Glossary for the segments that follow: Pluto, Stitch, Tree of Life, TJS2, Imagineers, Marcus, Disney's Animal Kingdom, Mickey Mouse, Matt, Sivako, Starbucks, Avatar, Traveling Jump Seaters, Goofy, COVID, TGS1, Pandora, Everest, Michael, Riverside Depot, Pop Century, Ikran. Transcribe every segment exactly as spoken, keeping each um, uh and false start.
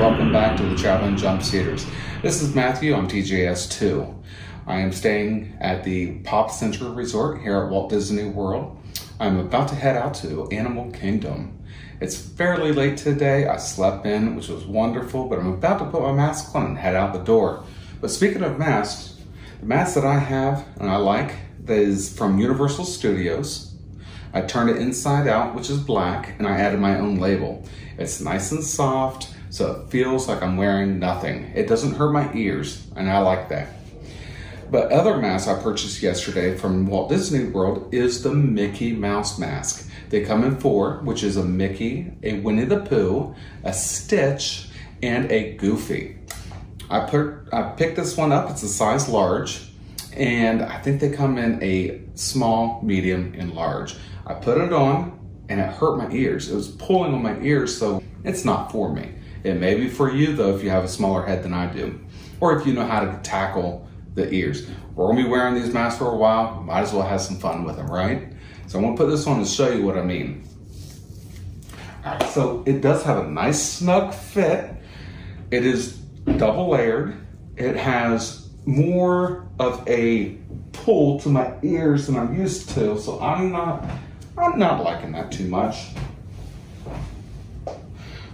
welcome back to the Traveling Jump Seaters. This is Matthew, I'm T J S two. I am staying at the Pop Century Resort here at Walt Disney World. I'm about to head out to Animal Kingdom. It's fairly late today. I slept in, which was wonderful, but I'm about to put my mask on and head out the door. But speaking of masks, the mask that I have and I like that is from Universal Studios. I turned it inside out, which is black, and I added my own label. It's nice and soft, so it feels like I'm wearing nothing. It doesn't hurt my ears, and I like that. But other masks I purchased yesterday from Walt Disney World is the Mickey Mouse mask. They come in four, which is a Mickey, a Winnie the Pooh, a Stitch, and a Goofy. I, put, I picked this one up, it's a size large, and I think they come in a small, medium, and large. I put it on, and it hurt my ears. It was pulling on my ears, so it's not for me. It may be for you, though, if you have a smaller head than I do, or if you know how to tackle the ears. We're gonna be wearing these masks for a while, might as well have some fun with them, right? So I'm gonna put this on to show you what I mean. All right, so it does have a nice snug fit. It is double layered. It has more of a pull to my ears than I'm used to, so I'm not, I'm not liking that too much.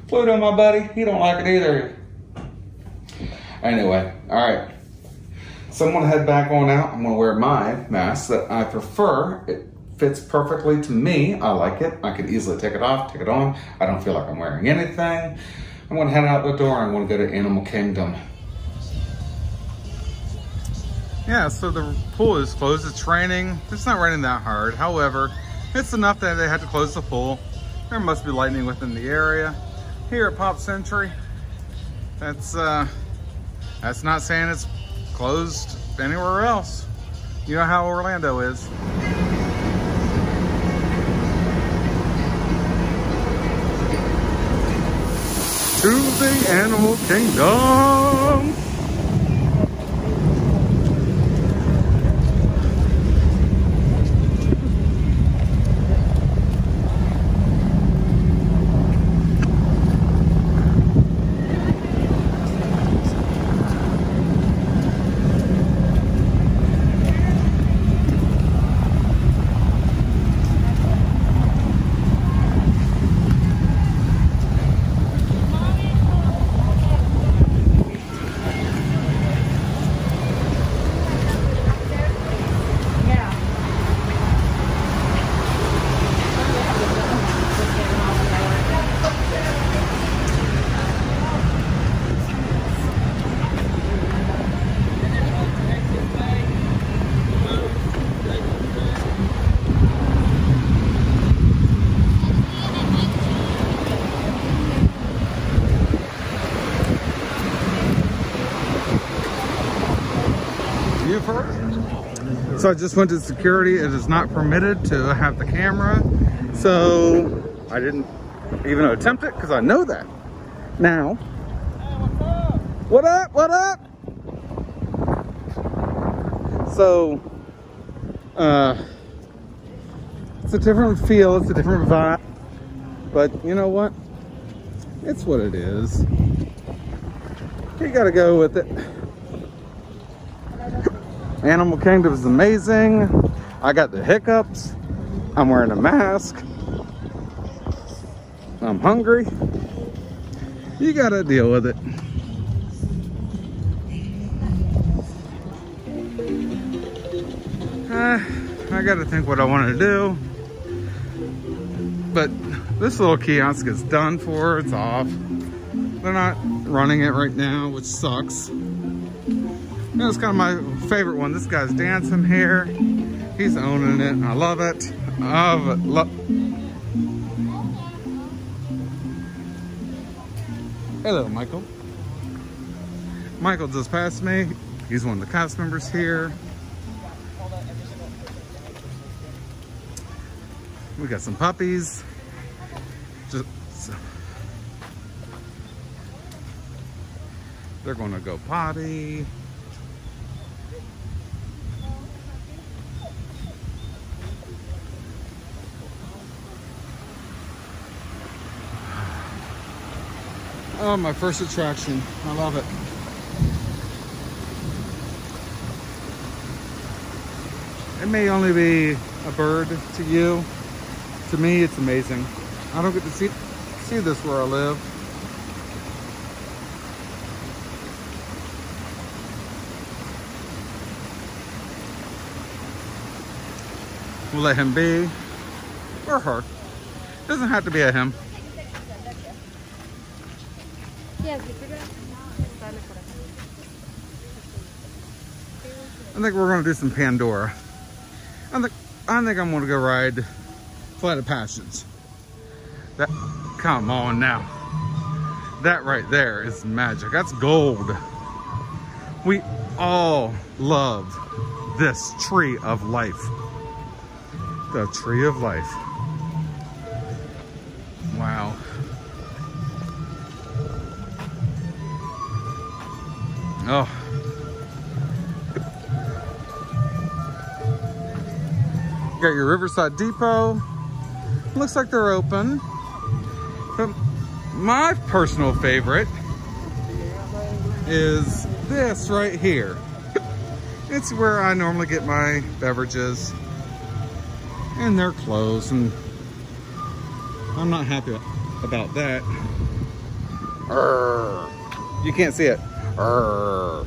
Pluto, my buddy, he don't like it either. Anyway, all right. So I'm gonna head back on out. I'm gonna wear my mask that I prefer. It fits perfectly to me. I like it. I could easily take it off, take it on. I don't feel like I'm wearing anything. I'm gonna head out the door. I'm gonna go to Animal Kingdom. Yeah, so the pool is closed. It's raining. It's not raining that hard. However, it's enough that they had to close the pool. There must be lightning within the area. Here at Pop Century, that's, uh, that's not saying it's closed anywhere else. You know how Orlando is. To the Animal Kingdom! So I just went to security. It is not permitted to have the camera. So I didn't even attempt it because I know that. Now, hey, what's up? What up? What up? So uh, it's a different feel. It's a different vibe. But you know what? It's what it is. You got to go with it. Animal Kingdom is amazing. I got the hiccups. I'm wearing a mask. I'm hungry. You gotta deal with it. Uh, I gotta think what I want to do. But this little kiosk is done for. It's off. They're not running it right now, which sucks. That's kind of my favorite one. This guy's dancing here. He's owning it. I love it. I love it. Lo Hello, Michael. Michael just passed me. He's one of the cast members here. We got some puppies. Just, they're going to go potty. Oh, my first attraction. I love it. It may only be a bird to you. To me, it's amazing. I don't get to see see this where I live. We'll let him be, or her. Doesn't have to be a him. I think we're gonna do some Pandora. I think I think I'm gonna go ride Flight of Passage. That, come on now. That right there is magic. That's gold. We all love this Tree of Life. The Tree of Life. Wow. Oh. You got your Riverside Depot. Looks like they're open. But my personal favorite is this right here. It's where I normally get my beverages. And they're closed. And I'm not happy about that. Arr, you can't see it. Arr.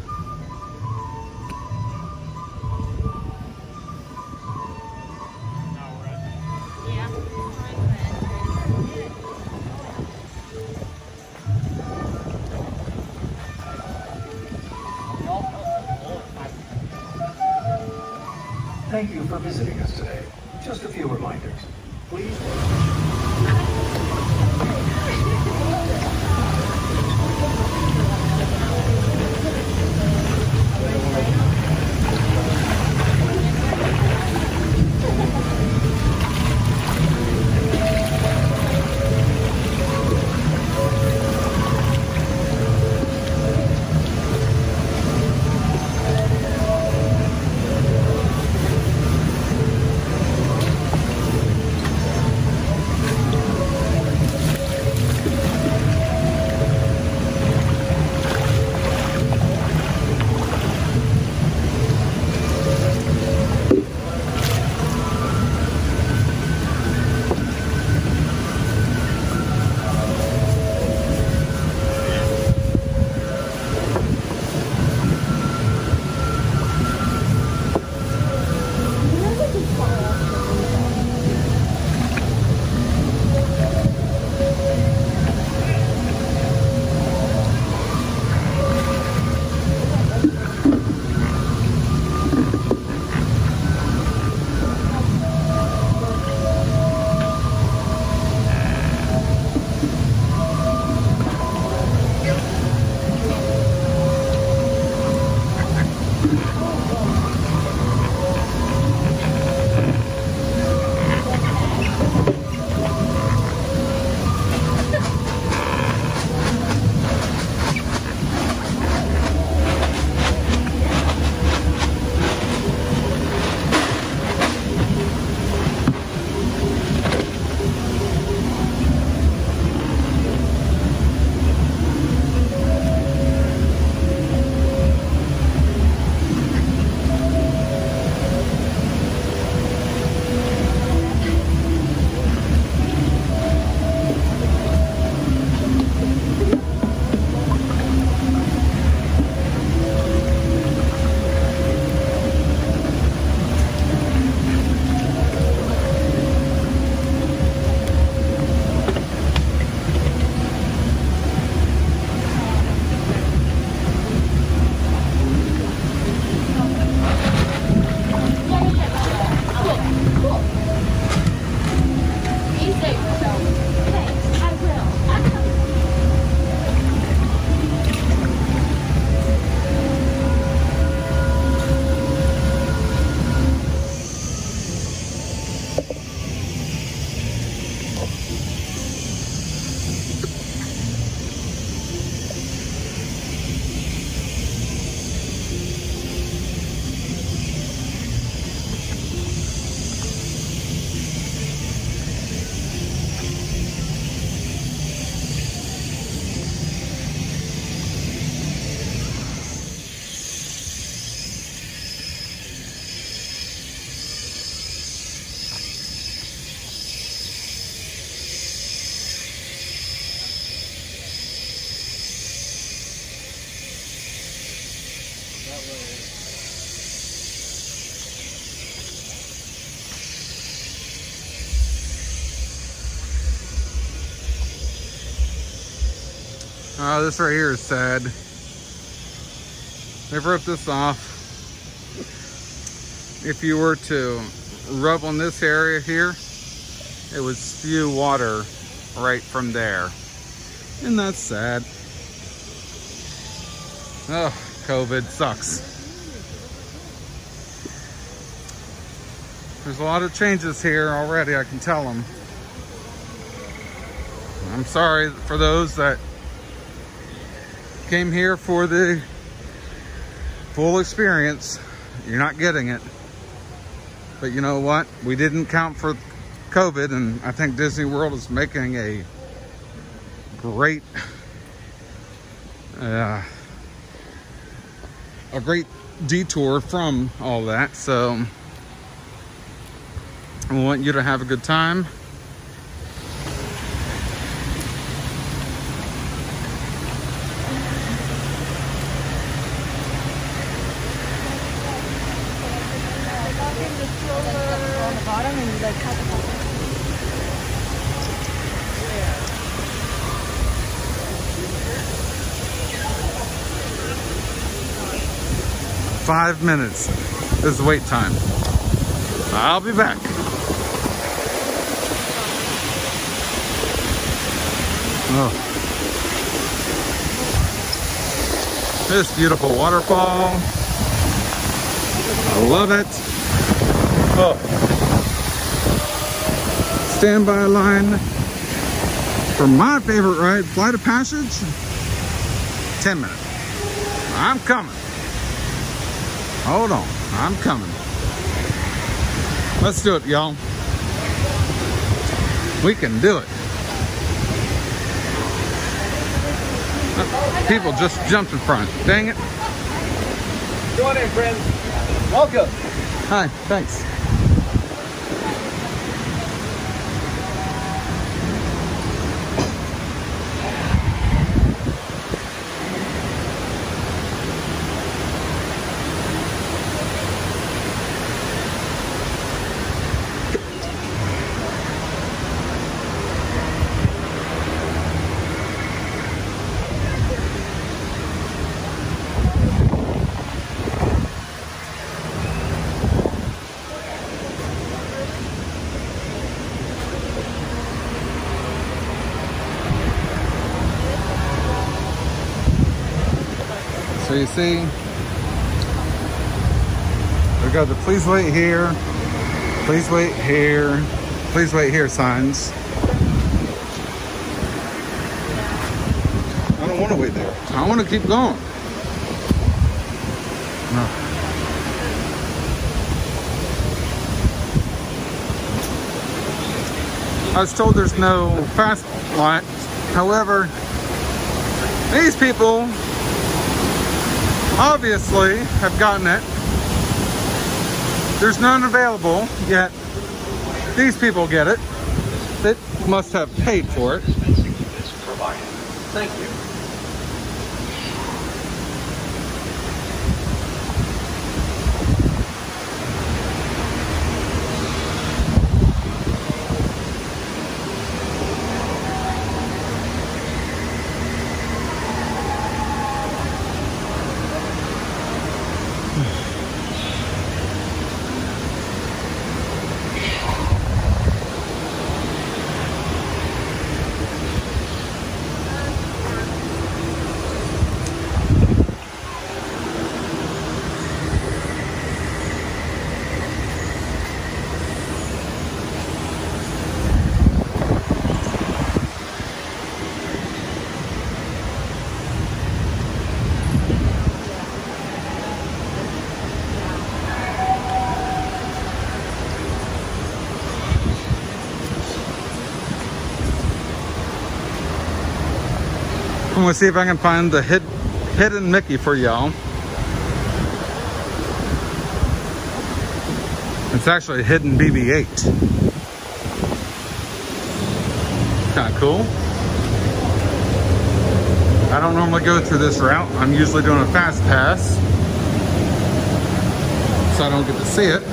Thank you for visiting us today. Just a few reminders. Please. Uh, this right here is sad. They've ripped this off. If you were to rub on this area here, it would spew water right from there. And that's sad. Oh, COVID sucks. There's a lot of changes here already, I can tell them. I'm sorry for those that came here for the full experience. You're not getting it. But you know what? We didn't count for COVID, and I think Disney World is making a great... Uh, a great detour from all that, so I want you to have a good time. Five minutes is the wait time. I'll be back. Oh. This beautiful waterfall. I love it. Oh. Standby line for my favorite ride, Flight of Passage. Ten minutes. I'm coming. Hold on, I'm coming. Let's do it, y'all. We can do it. People just jumped in front. Dang it. Join in, friends. Welcome. Hi, thanks. So you see, we've got the please wait here, please wait here, please wait here signs. I don't want to wait there. I want to keep going. No. I was told there's no fast line. However, these people obviously have gotten it. There's none available, yet these people get it. They must have paid for it. Thank you. I'm gonna see if I can find the hid, hidden Mickey for y'all. It's actually a hidden B B eight. Kind of cool. I don't normally go through this route. I'm usually doing a fast pass, so I don't get to see it.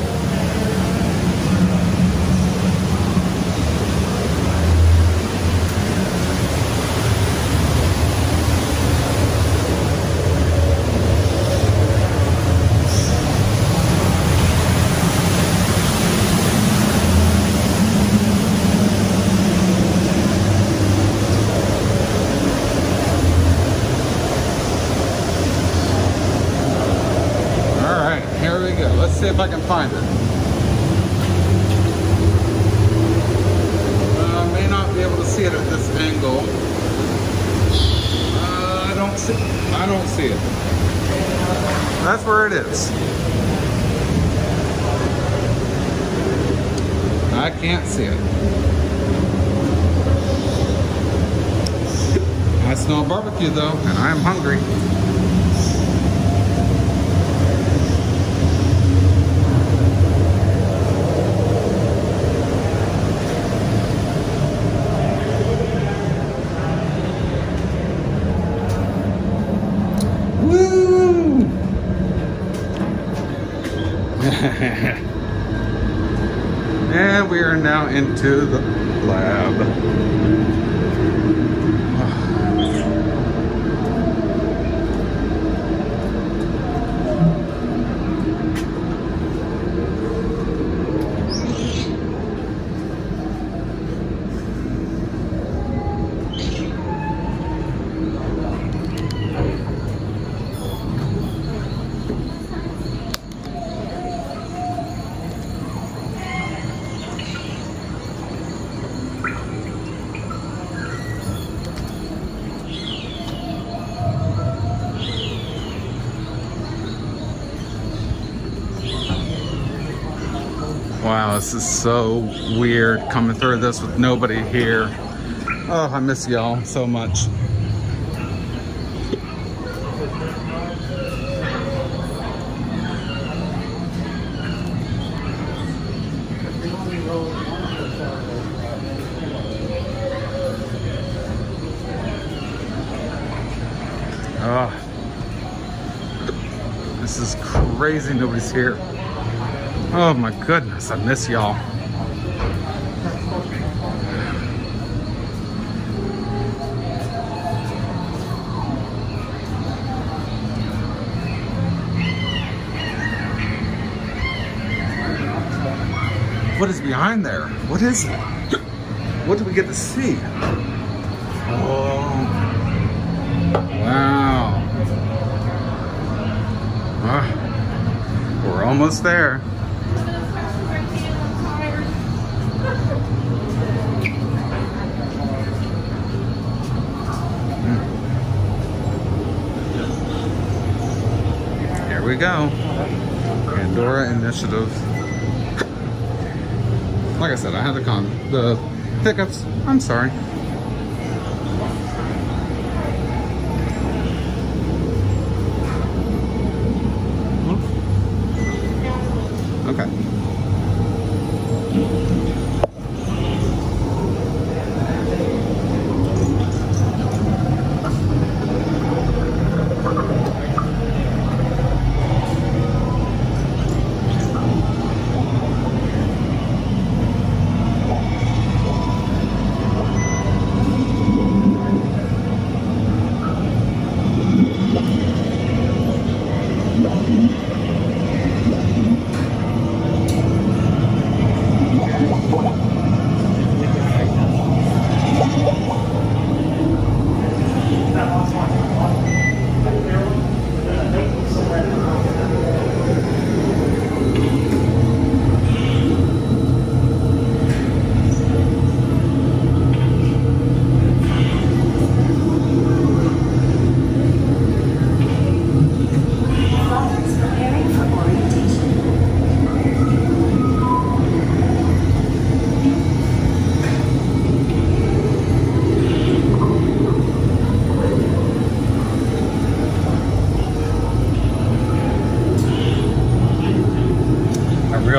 see if I can find it. Uh, I may not be able to see it at this angle. Uh, I don't see. I don't see it. That's where it is. I can't see it. I smell barbecue though, and I am hungry. And we are now into the lab. Wow, this is so weird coming through this with nobody here. Oh, I miss y'all so much. Oh, this is crazy, nobody's here. Oh my goodness, I miss y'all. What is behind there? What is it? What do we get to see? Oh, wow. Uh, we're almost there. We go. Pandora Initiative. Like I said, I had the con the hiccups. I'm sorry.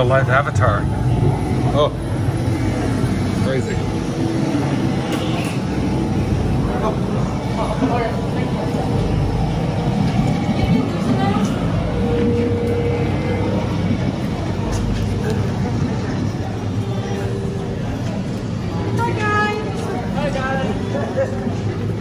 Life avatar. Oh, crazy. Hi guys. Hi guys.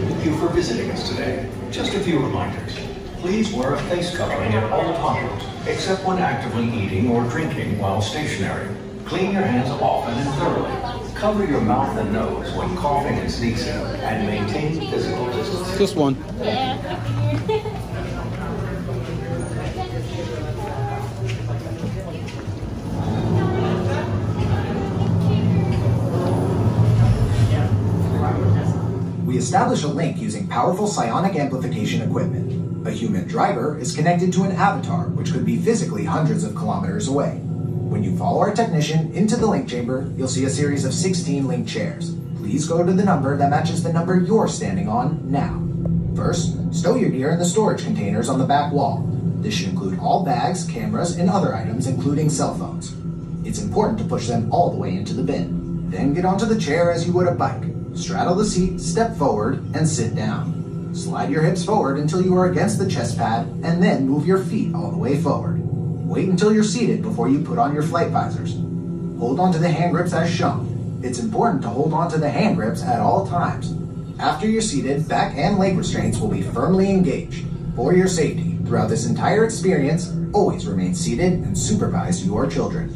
Thank you for visiting us today. Just a few reminders. Please wear a face covering at all times, except when actively eating or drinking while stationary. Clean your hands often and thoroughly. Cover your mouth and nose when coughing and sneezing, and maintain physical distance. Just one. Yeah. establish a link using powerful psionic amplification equipment. A human driver is connected to an avatar, which could be physically hundreds of kilometers away. When you follow our technician into the link chamber, you'll see a series of sixteen link chairs. Please go to the number that matches the number you're standing on now. First, stow your gear in the storage containers on the back wall. This should include all bags, cameras, and other items, including cell phones. It's important to push them all the way into the bin. Then get onto the chair as you would a bike. Straddle the seat, step forward, and sit down. Slide your hips forward until you are against the chest pad, and then move your feet all the way forward. Wait until you're seated before you put on your flight visors. Hold onto the hand grips as shown. It's important to hold onto the hand grips at all times. After you're seated, back and leg restraints will be firmly engaged. For your safety, throughout this entire experience, always remain seated and supervise your children.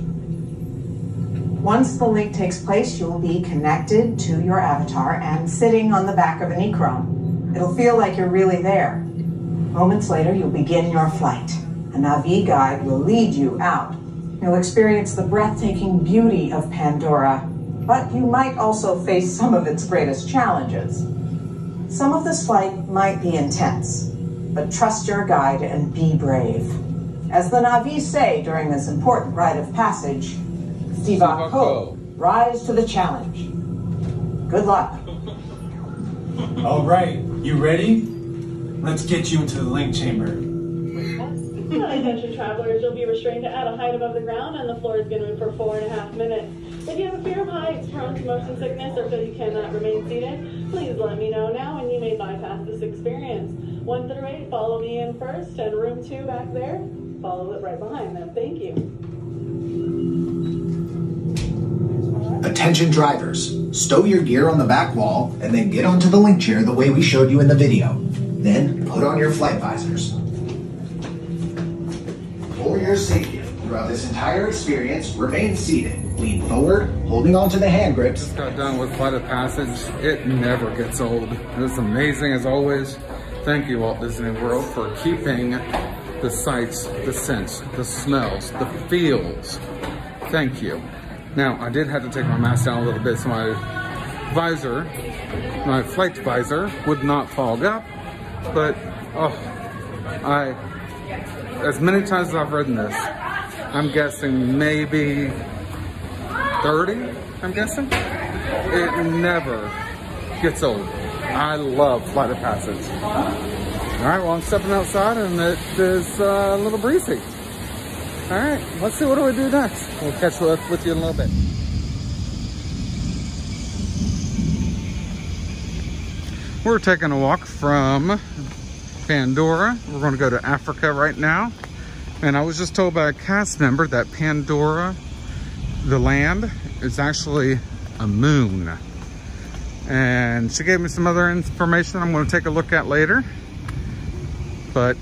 Once the link takes place, you will be connected to your avatar and sitting on the back of an Ikran. It'll feel like you're really there. Moments later, you'll begin your flight. A Na'vi guide will lead you out. You'll experience the breathtaking beauty of Pandora, but you might also face some of its greatest challenges. Some of this flight might be intense, but trust your guide and be brave. As the Na'vi say during this important rite of passage, Sivako, rise to the challenge. Good luck. All right, you ready? Let's get you into the link chamber. Attention travelers, you'll be restrained at a height above the ground, and the floor is going to be for four and a half minutes. If you have a fear of heights, prone to motion sickness, or feel you cannot remain seated, please let me know now, and you may bypass this experience. One through eight, follow me in first, and room two back there, follow it right behind them. Thank you. Attention drivers, stow your gear on the back wall and then get onto the link chair the way we showed you in the video. Then put on your flight visors. For your safety, throughout this entire experience, remain seated, lean forward, holding onto the hand grips. Just got done with Flight of Passage. It never gets old. It's amazing as always. Thank you, Walt Disney World, for keeping the sights, the scents, the smells, the feels. Thank you. Now, I did have to take my mask down a little bit so my visor, my flight visor, would not fog up. But, oh, I, as many times as I've ridden this, I'm guessing maybe thirty, I'm guessing? It never gets old. I love Flight of Passage. All right, well, I'm stepping outside and it is uh, a little breezy. All right, let's see what do we do next. We'll catch up with you in a little bit. We're taking a walk from Pandora. We're going to go to Africa right now. And I was just told by a cast member that Pandora, the land, is actually a moon. And she gave me some other information I'm going to take a look at later. But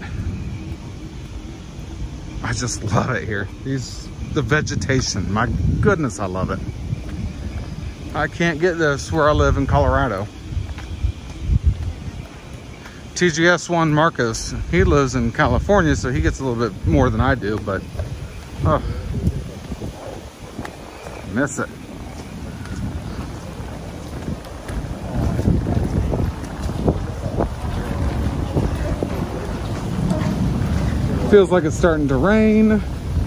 I just love it here. These, the vegetation, my goodness, I love it. I can't get this where I live in Colorado. T G S one Marcus, he lives in California, so he gets a little bit more than I do, but oh, miss it. Feels like it's starting to rain.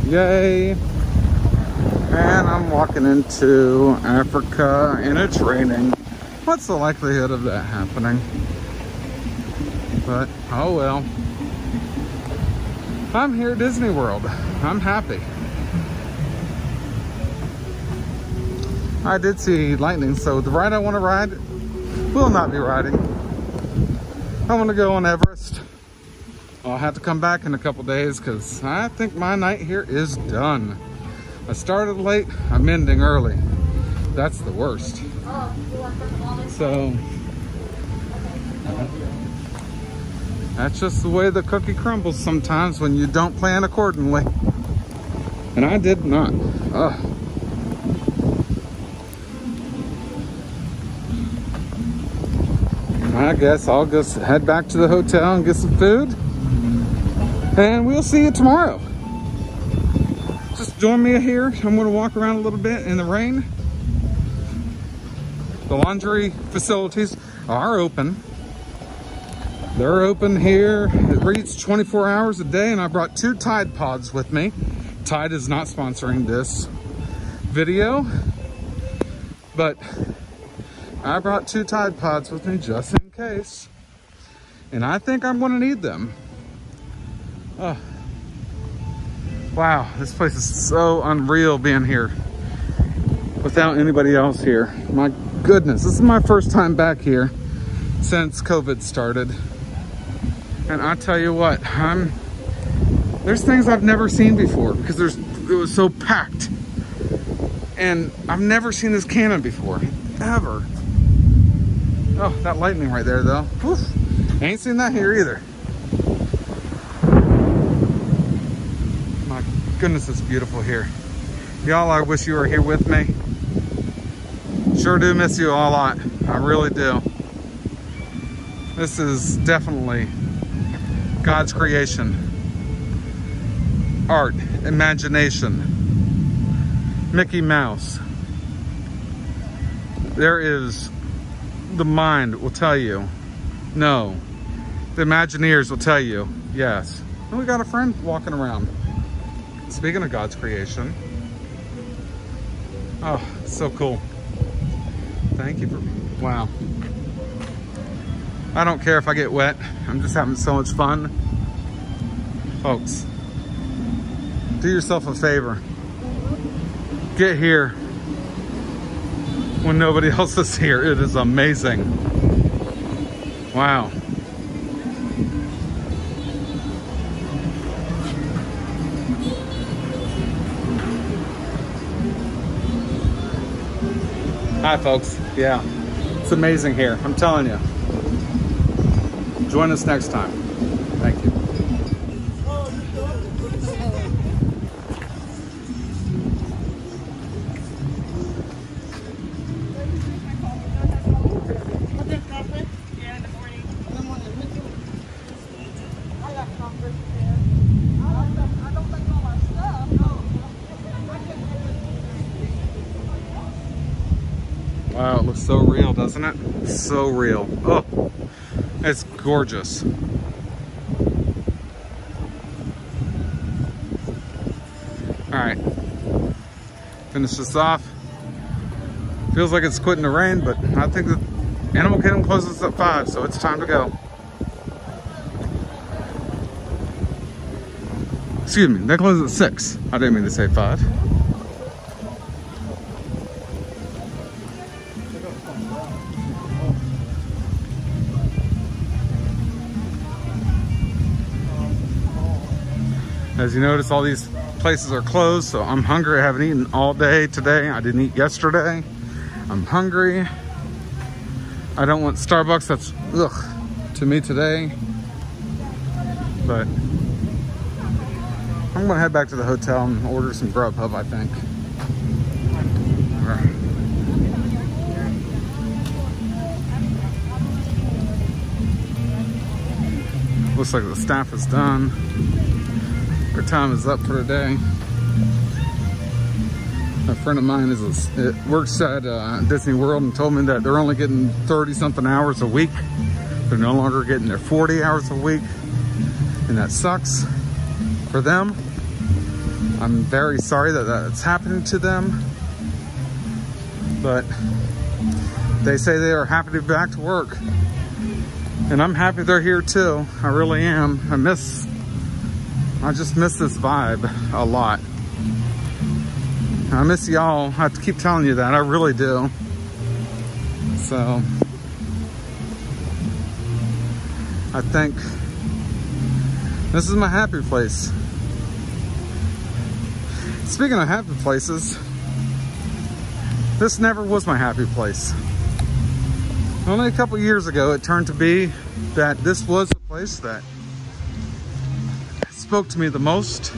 Yay. And I'm walking into Africa and it's raining. What's the likelihood of that happening? But, oh well. I'm here at Disney World. I'm happy. I did see lightning, so the ride I want to ride will not be riding. I want to go on Everest. I'll have to come back in a couple days because I think my night here is done. I started late, I'm ending early. That's the worst. So, that's just the way the cookie crumbles sometimes when you don't plan accordingly. And I did not. Ugh. I guess I'll just head back to the hotel and get some food. And we'll see you tomorrow. Just join me here. I'm going to walk around a little bit in the rain. The laundry facilities are open. They're open here. It reads twenty-four hours a day, and I brought two Tide Pods with me. Tide is not sponsoring this video, but I brought two Tide Pods with me just in case. And I think I'm gonna need them. Oh. Wow, this place is so unreal being here without anybody else here. My goodness, this is my first time back here since COVID started. And I tell you what, I'm, there's things I've never seen before because there's it was so packed. And I've never seen this cannon before, ever. Oh, that lightning right there though. Whew. Ain't seen that here either. My goodness, it's beautiful here. Y'all, I wish you were here with me. Sure do miss you a lot. I really do. This is definitely God's creation. Art, imagination, Mickey Mouse. There is, the mind will tell you, no. The Imagineers will tell you, yes. And we got a friend walking around. Speaking of God's creation. Oh, so cool. Thank you for, wow. I don't care if I get wet. I'm just having so much fun. Folks, do yourself a favor. Get here when nobody else is here. It is amazing. Wow. Hi folks, yeah, it's amazing here, I'm telling you. Join us next time, thank you. Wow, it looks so real, doesn't it? So real. Oh, it's gorgeous. All right, finish this off. Feels like it's quitting to rain, but I think the Animal Kingdom closes at five, so it's time to go. Excuse me, that closes at six. I didn't mean to say five. As you notice, all these places are closed, so I'm hungry. I haven't eaten all day today. I didn't eat yesterday. I'm hungry. I don't want Starbucks. That's ugh to me today. But I'm gonna head back to the hotel and order some Grubhub, I think. All right. Looks like the staff is done. Their time is up for today. A friend of mine is a, it works at uh, Disney World and told me that they're only getting thirty something hours a week. They're no longer getting their forty hours a week. And that sucks for them. I'm very sorry that that's happening to them. But they say they are happy to be back to work. And I'm happy they're here too. I really am. I miss, I just miss this vibe a lot. I miss y'all. I have to keep telling you that. I really do. So, I think this is my happy place. Speaking of happy places, this never was my happy place. Only a couple years ago, it turned to be that this was the place that spoke to me the most.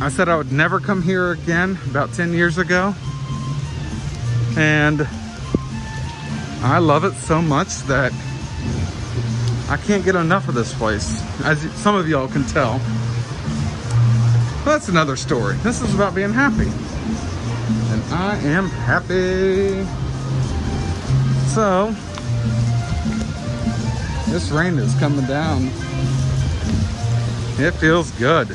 I said I would never come here again about ten years ago. And I love it so much that I can't get enough of this place, as some of y'all can tell. But that's another story. This is about being happy. And I am happy. So this rain is coming down. It feels good.